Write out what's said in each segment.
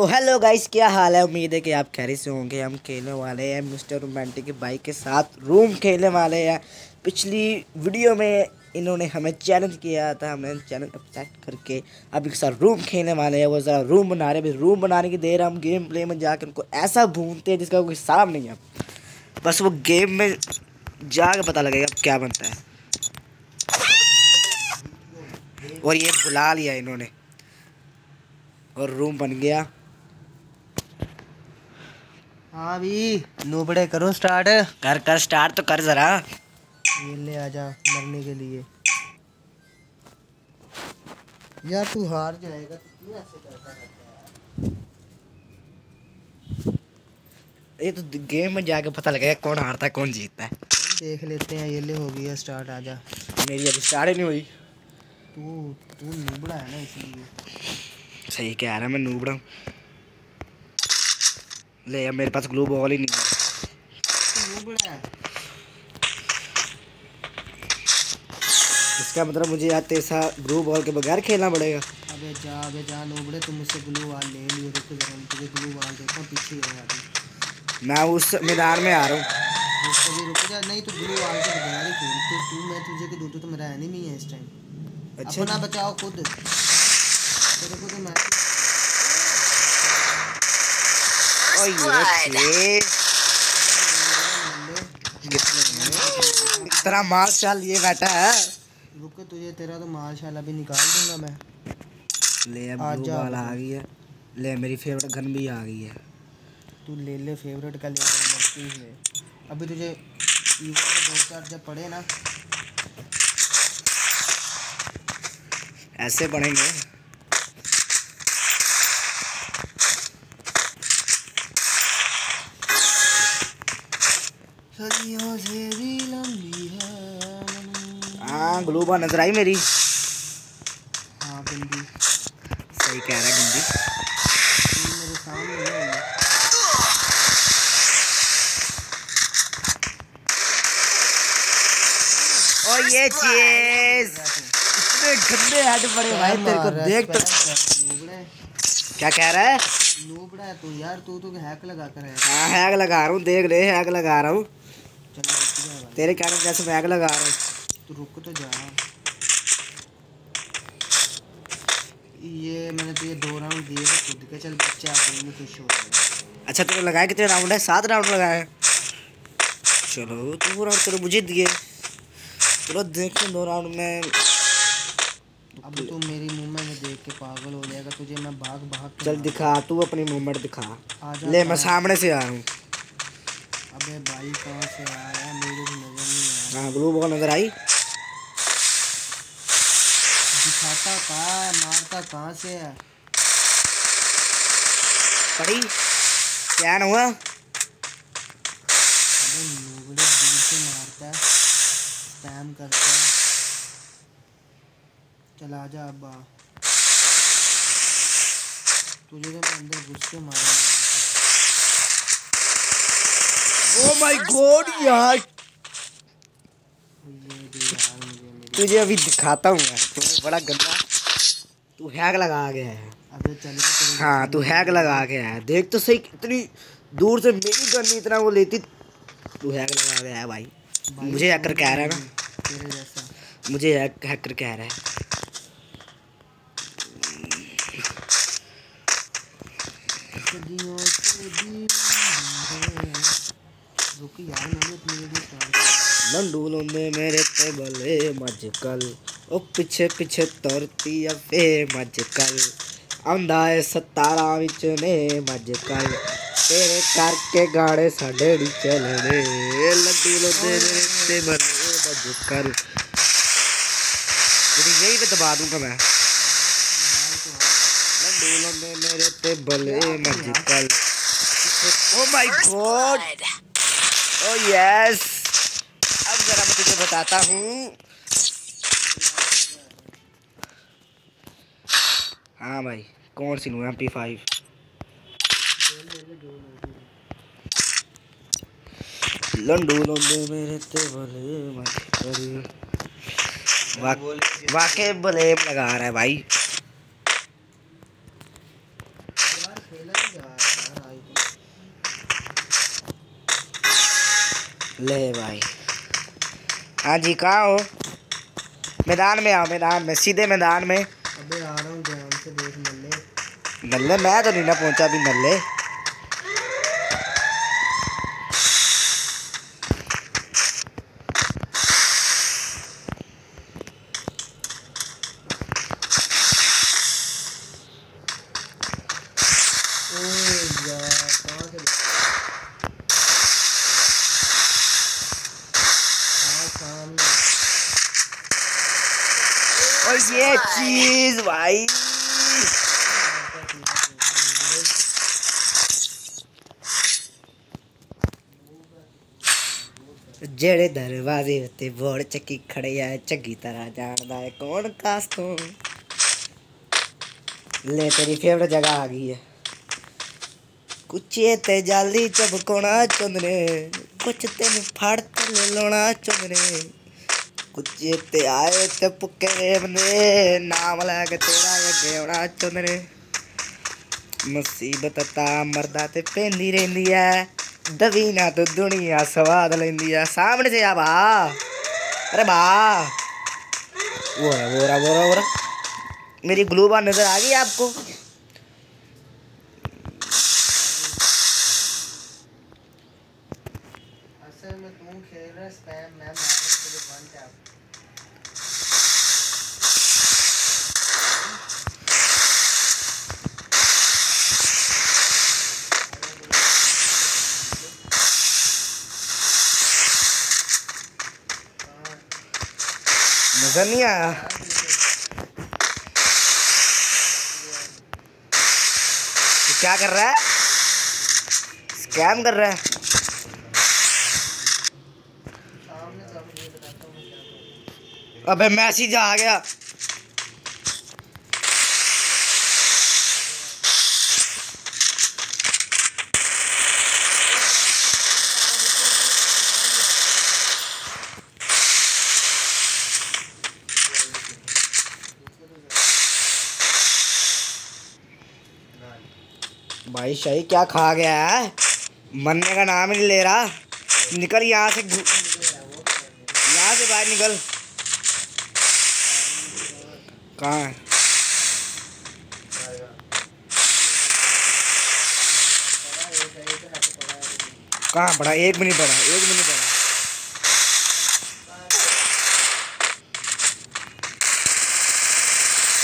तो hello guys, क्या हाल है। उम्मीद है कि आप खैर से होंगे। हम खेलने वाले हैं मिस्टर रोमांटिक की बाइक के साथ रूम खेलने वाले हैं। पिछली वीडियो में इन्होंने हमें चैलेंज किया था, हमने चैलेंज एक्सेप्ट करके अब एक साथ रूम खेलने वाले हैं। वो ज़रा रूम बना रहे हैं। रूम बनाने की देर हम गेम प्ले में जाकर उनको ऐसा भूनते हैं जिसका कोई हिसाब नहीं है। बस वो गेम में जाकर पता लगेगा क्या बनता है। और ये बुला लिया इन्होंने और रूम बन गया। हाँ भी नूबड़े, करो स्टार्ट। कर स्टार्ट तो कर जरा। ये ले आजा मरने के लिए। यार तू हार जाएगा, तू ऐसे करता रहता है। ये तो गेम में जाके पता लगेगा कौन हारता है कौन जीतता है। देख लेते हैं। ये ले हो गया स्टार्ट। आजा। मेरी अभी स्टार्ट ही नहीं हुई। तू नूबड़ा है ना, इसलिए। सही कह रहा, मैं नूबड़ा हूँ। ले यार, मेरे पास ग्लू बॉल ही नहीं है। इसका मतलब मुझे यार तेसा ग्लू बॉल के बगैर खेलना पड़ेगा। अबे जा नूबड़े, तुम मुझसे ग्लू बॉल ले लियो। रुक जरा, तुझे ग्लू बॉल देता हूं। पीछे हो यार, मैं उस मैदान में आ रहा हूं। उसको भी रुक जा। नहीं तो ग्लू बॉल के बगैर ही खेल। तो तू मैं तुझे के दूतो, तो मेरा एनिमी है इस टाइम। अच्छा ना, बचाओ खुद। तेरे को तो मैं तेरा मार्शल लिए बैठा है। रुक, तुझे तेरा तो मार्शल अभी निकाल दूंगा मैं। ले अब ब्लू बॉल आ गई है। ले मेरी फेवरेट गन भी आ गई है। तू ले फेवरेट का ले। अभी तुझे दो चार जब पड़े ना ऐसे पड़ेंगे। हाँ ग्लू बॉल नजर आई मेरी। हाँ बिंदी सही कह रहा है। बिंदी मेरे सामने है। और ये चीज इतने गंदे हेड पड़े भाई, तेरे को देख तो। क्या कह रहा है नूबड़ा है तू यार। तू हैक लगा कर है। हाँ हैक लगा रहा हूँ, देख ले हैक लगा रहा हूँ। तेरे कहने जैसे बैग लगा रहा हूँ। तू रुक तो जा। ये मैंने तुझे 2 राउंड दिए खुद के। चल बच्चा में खुश हो। अच्छा तूने लगाया कितने राउंड है? 7 राउंड लगाए। चलो 2 राउंड तेरे मुझे दिए। चलो देखते हैं 2 राउंड में। अब तू मेरी मूवमेंट में देख के पागल हो जाएगा। तुझे मैं भाग चल दिखा। तू अपनी मूवमेंट दिखा। ले मैं सामने से आ रहा हूँ। अबे भाई कहाँ से आ रहा है, मेरे को नजर नहीं आ रहा। ग्लू बॉल नजर आई। दिखाता कहाँ है, मारता कहाँ से है। पड़ी क्या हुआ? अबे नूबड़े दूर से मारता है, स्पैम करता है। चला जा अब्बा, तुझे तो मैं अंदर घुस के मारूंगा। ओ माय गॉड यार, तुझे अभी दिखाता हूँ मैं। बड़ा गंदा तू हैक लगा के आया। हाँ तू हैक लगा के आया। देख तो सही, इतनी दूर से मेरी गन इतना वो लेती। तू हैक लगा के आया भाई। मुझे हैकर कह रहा है ना, मुझे हैकर कह रहा है। मेरे पे बले मजकल, ओ पीछे पीछे तोरती अफे मजकल, आंदा है 17 विच ने मजकल, तेरे करके गाड़े साढ़े नी चलने लड्डी लो। मेरे पे बले मजकल, तेरी यही पे दबा दूंगा मैं। लड्डी लो मेरे पे बले मजकल। Oh my God, oh yes. अब जरा मैं तुझे बताता हूँ। हाँ भाई कौन सी लूँ? MP5। लंडू लंडे मेरे ते भले मत वाके। ब्लेम लगा रहा है भाई। ले भाई। हाँ जी कहाँ हो? मैदान में आओ, मैदान में, सीधे मैदान में। अबे आ रहा हूँ ध्यान से देख। मल्ले मल्ले मैं तो नहीं ना पहुँचा अभी मल्ले। और ये चीज भाई जेड़े दरवाजे उत्ते बोड़ चक्की खड़े आए चंगी तरह जानदा है कौन कास तू। ले तेरी फेवरेट जगह आ गई है। कुछ ते जल्दी चबकोना चुंदने, कुछ तेन फाड़ ले लोना चुंदने, कुछ ते आए ते पुके बंदे नाम लैके तेरा अगे आना चुंदने। मुसीबत ता मरदा ते पेंदी रहिंदी ऐ, दवी ना तो दुनिया स्वाद लैंदी ऐ। सामने से आ बा, अरे बा वोरा वोरा वोरा वोरा। मेरी ग्लू बार नजर आ गई आपको? नजर नहीं आया। क्या कर रहा है? स्कैम कर रहा है। अबे मैसेज आ गया। भाई शाही क्या खा गया है, मरने का नाम ही नहीं ले रहा। निकल यहाँ से, यहाँ से बाहर निकल। कहाँ है? कहाँ पड़ा? एक मिनट पड़ा, एक मिनट पड़ा।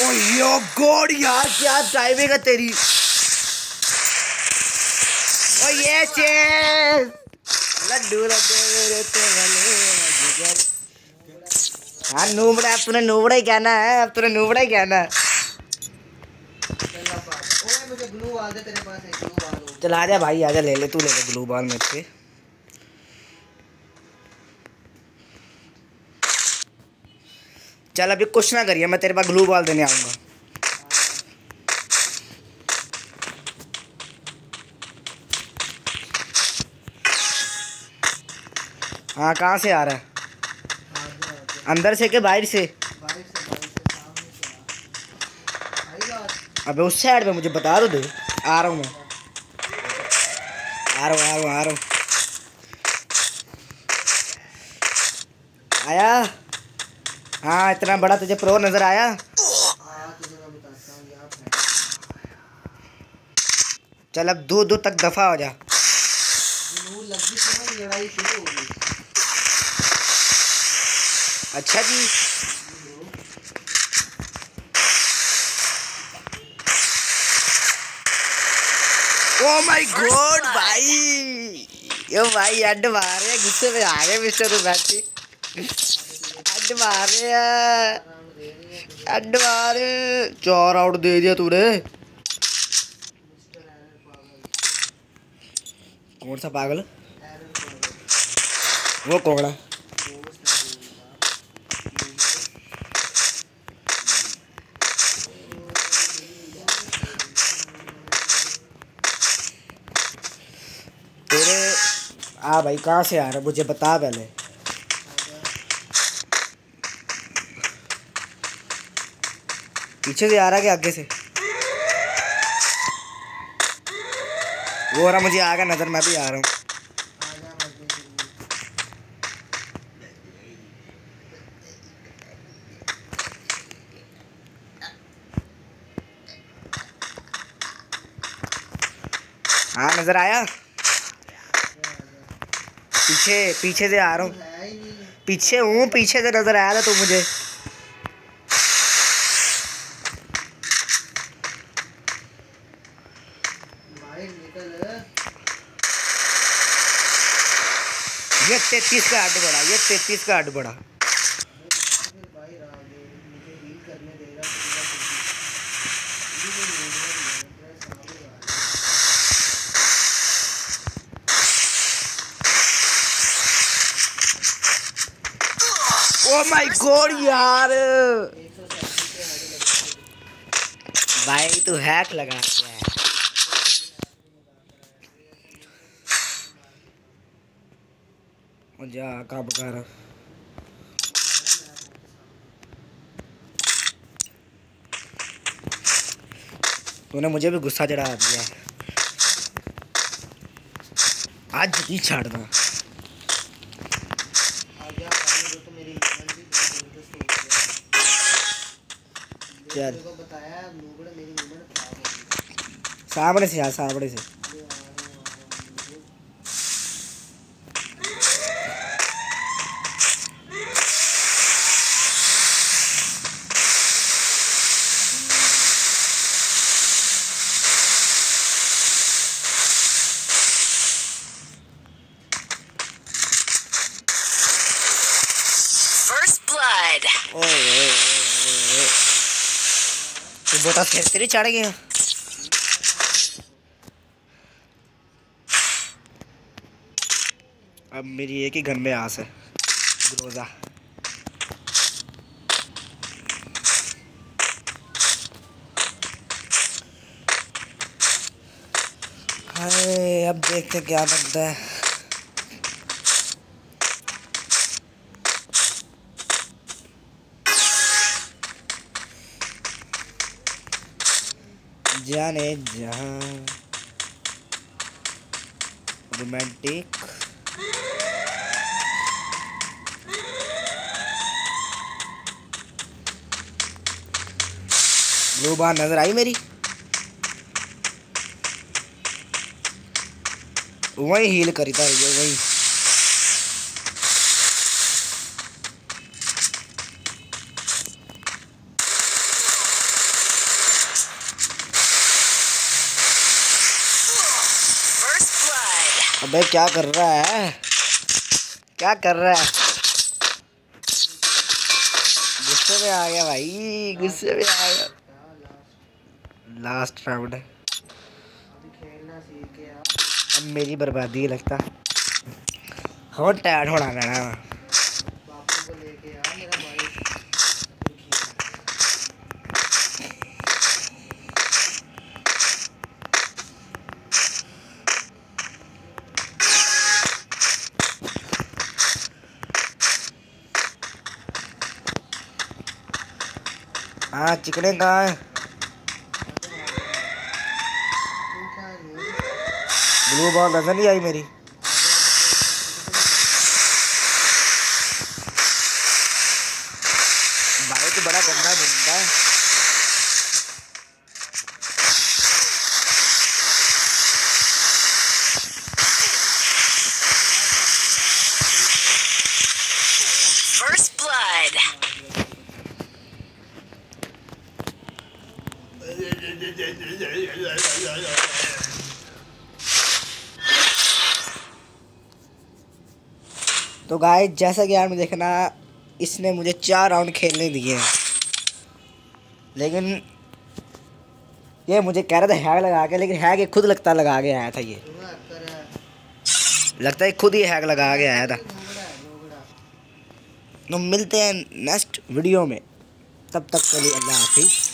ओ यो गॉड यार क्या ड्राइविंग है तेरी। ओ ये चेस लड्डू लड्डू मेरे तेरे। हाँ नूबड़ा, अब तूने नूबड़ा ही कहना है, अब तूने नूबड़ा ही कहना है। मुझे ग्लू बॉल दे, तेरे पास है ग्लू बॉल। चल आजा भाई आजा, ले ले तू, ले ले ग्लू बॉल मुझसे। चल अभी कुछ ना करिए, मैं तेरे पास ग्लू बॉल देने आऊँगा। हाँ कहाँ से आ रहा है? अंदर से के बाहर से? अबे उस साइड में मुझे बता दो। आ रहा हूँ मैं, आ रहा हूँ, आ रहा हूँ, आ रहा हूँ। आया? हाँ इतना बड़ा तुझे प्रो नजर आया? चल अब दूर दूर तक दफा हो जा। अच्छा जी ओ माय गॉड भाई, यो भाई अड्ड मार रहे, गुस्से में आ गए मिस्टर रुपाती। अड्ड मार रहे, अड्ड मार। 4 आउट दे दिया तूने। कौन सा पागल? वो कौन है? हाँ भाई कहाँ से आ रहा है मुझे बता पहले। पीछे से आ रहा है क्या आगे से? वो हो रहा मुझे आ गया नजर, मैं भी आ रहा हूँ। हाँ नजर आया, पीछे पीछे से आ रहा हूँ, पीछे हूँ, पीछे से नजर आया था तो मुझे। ये 33 का हट बड़ा, ये 33 का हट बड़ा। ओ माय गॉड यार, भाई तो हैक लगा दिया है। मुझे आका बका रहा, तूने मुझे भी गुस्सा चढ़ा दिया। आज ही छाड़ दो बताया, मेरी सामने से यार, सामने से बोता फिर तेरी चढ़ गया। अब मेरी एक ही गन में आस है, ग्रोजा। अरे अब देखते क्या बनता है। जाने जहाँ रोमांटिक ब्लू बार नजर आई मेरी, वही हील करी था, वही क्या कर रहा है, क्या कर रहा है। गुस्से में आ गया भाई, गुस्से में आ गया। लास्ट राउंड है, अब मेरी बर्बादी है लगता। हो टायर होना रहना हाँ। चिकने कहाँ है, ब्लू बॉल नजर नहीं आई मेरी। भाई तो बड़ा गंदा ढूंढता है। First blood. तो गाइस जैसा कि आपने देखना, इसने मुझे 4 राउंड खेलने दिए हैं, लेकिन ये मुझे कह रहा था हैक लगा के, लेकिन हैक ये खुद लगता लगा के आया था। ये लगता है खुद ही हैक लगा के आया था। तो मिलते हैं नेक्स्ट वीडियो में, तब तक के लिए अल्लाह हाफिज़।